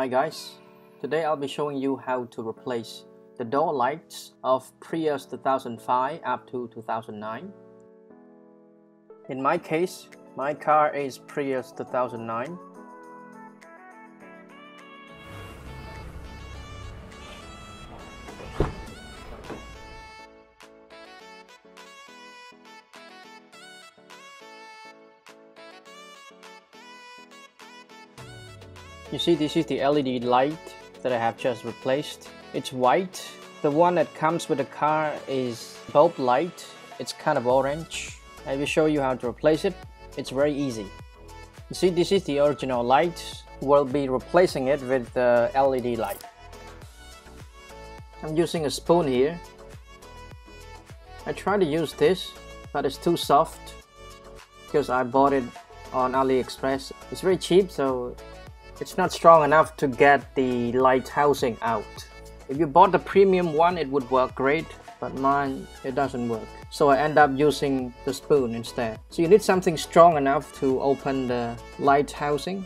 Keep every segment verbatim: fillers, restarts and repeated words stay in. Hi guys, today I'll be showing you how to replace the door lights of Prius two thousand five up to two thousand nine. In my case, my car is Prius two thousand nine. You see, this is the L E D light that I have just replaced. It's white. The one that comes with the car is bulb light. It's kind of orange. I will show you how to replace it. It's very easy. You see, this is the original light. We'll be replacing it with the L E D light. I'm using a spoon here. I tried to use this, but it's too soft because I bought it on AliExpress. It's very cheap, so it's not strong enough to get the light housing out. If you bought the premium one, it would work great, but mine, it doesn't work. So I end up using the spoon instead. So you need something strong enough to open the light housing.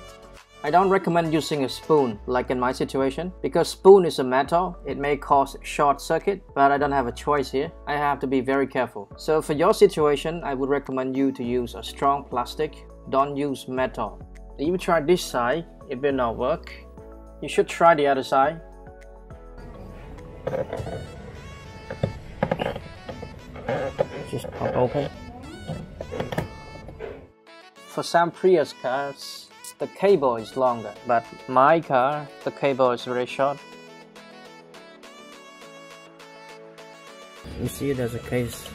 I don't recommend using a spoon, like in my situation, because spoon is a metal, it may cause short circuit, but I don't have a choice here. I have to be very careful. So for your situation, I would recommend you to use a strong plastic. Don't use metal. If you try this side, it will not work. You should try the other side. Just pop open. For some Prius cars, the cable is longer, but my car, the cable is very short. You see, there's a case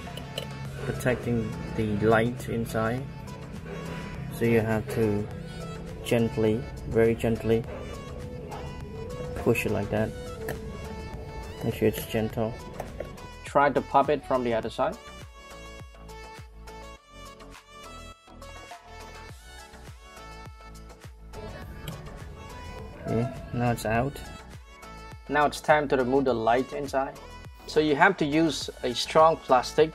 protecting the light inside, so you have to gently, very gently push it like that. Make sure it's gentle. Try to pop it from the other side. Okay, now it's out. Now it's time to remove the light inside. So you have to use a strong plastic,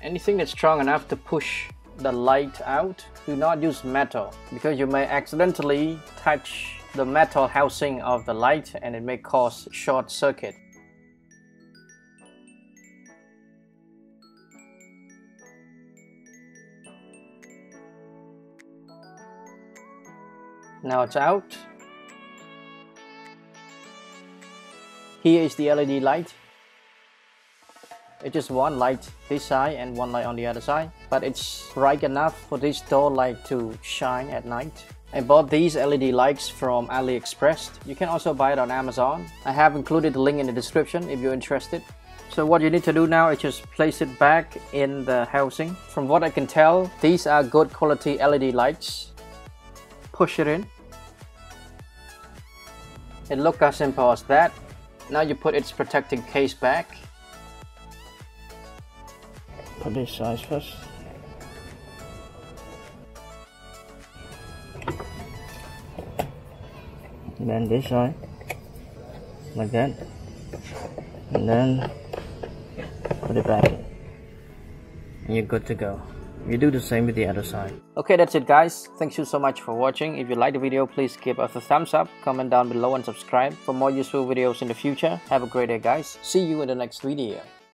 anything that's strong enough to push the light out. Do not use metal, because you may accidentally touch the metal housing of the light and it may cause short circuit. Now it's out. Here is the L E D light. It's just one light this side and one light on the other side, but it's bright enough for this door light to shine at night. I bought these L E D lights from AliExpress. You can also buy it on Amazon. I have included the link in the description if you're interested. So what you need to do now is just place it back in the housing. From what I can tell, these are good quality L E D lights. Push it in. It looks as simple as that. Now you put its protecting case back. Put this size first. And then this side. Like that. And then put it back. And you're good to go. You do the same with the other side. Okay, that's it guys. Thank you so much for watching. If you like the video, please give us a thumbs up, comment down below and subscribe for more useful videos in the future. Have a great day guys. See you in the next video.